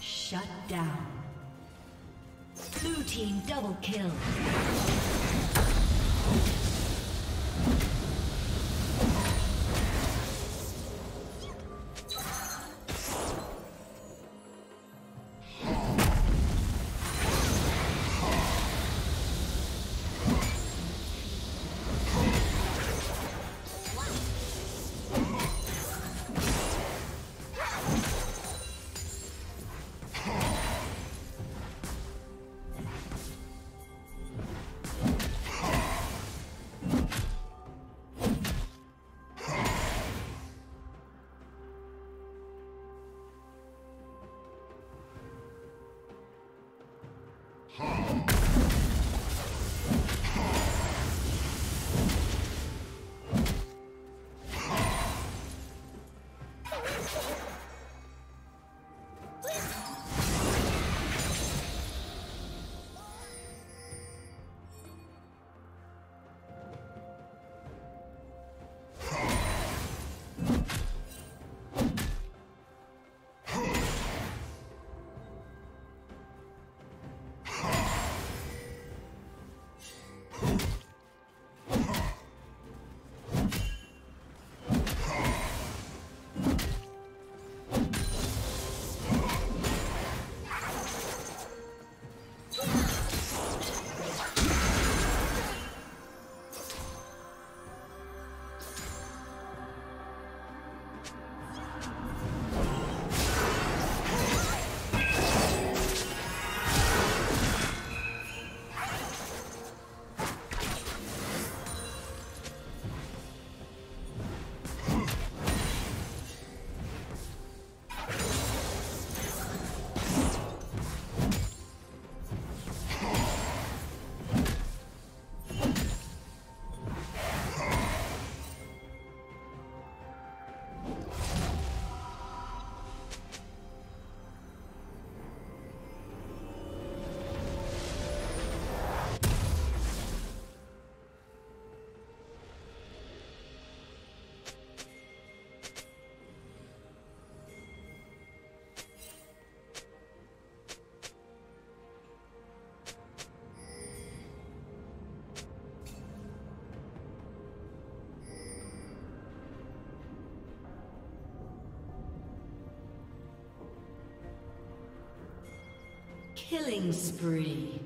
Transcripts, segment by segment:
Shut down. Blue team double kill. Killing spree.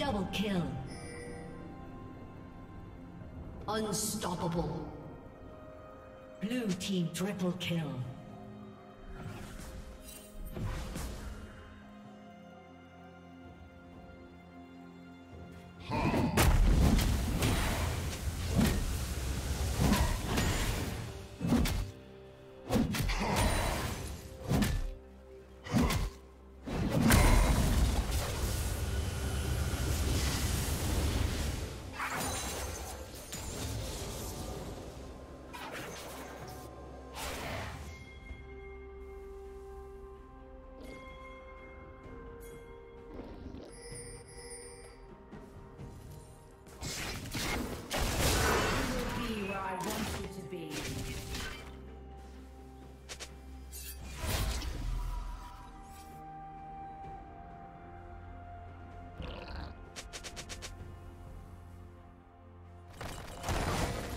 Double kill. Unstoppable. Blue team triple kill.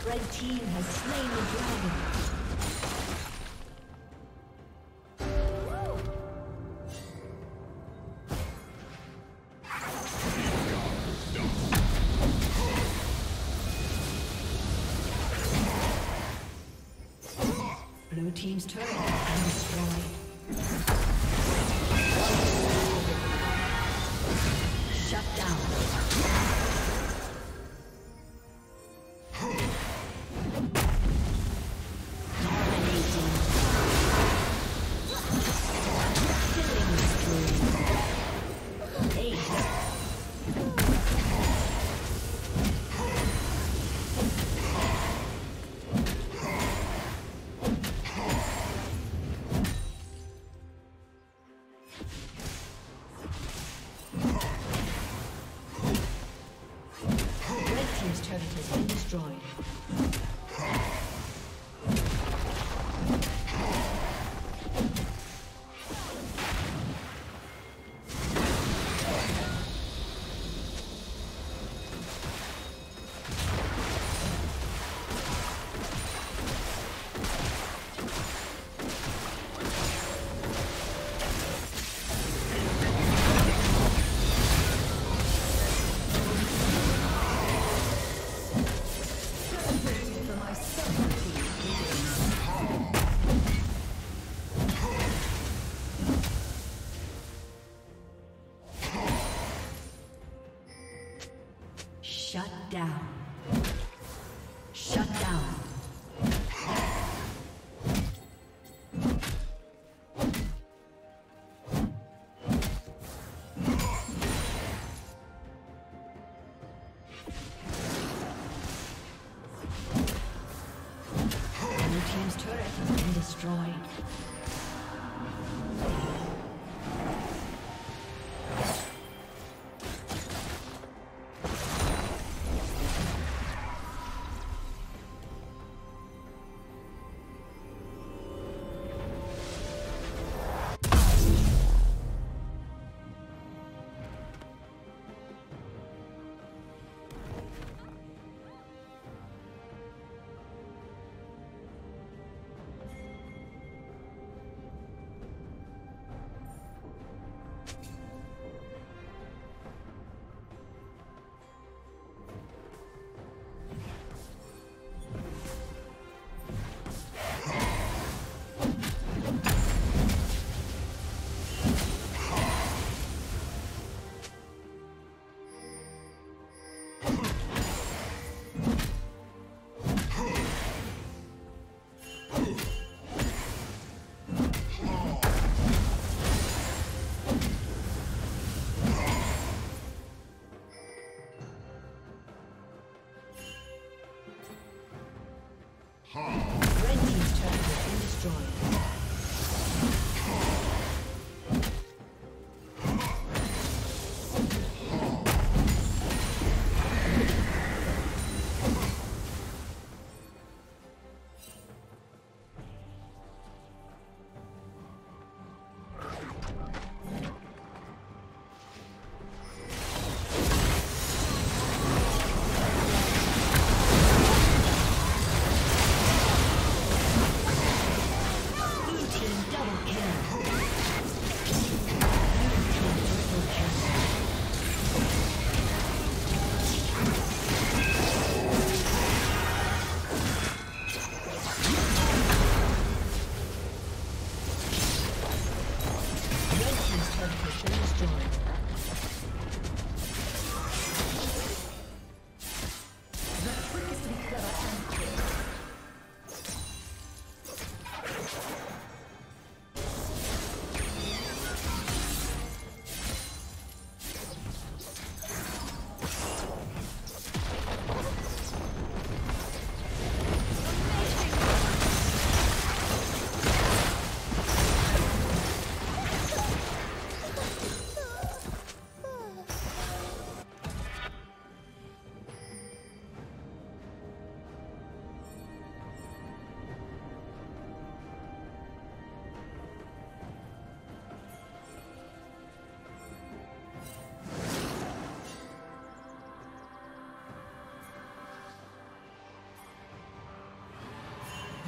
Red team has slain the dragon. Blue team's turret and destroyed. Shut down. Shut down.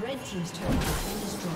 Red team's turret has been destroyed.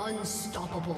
Unstoppable.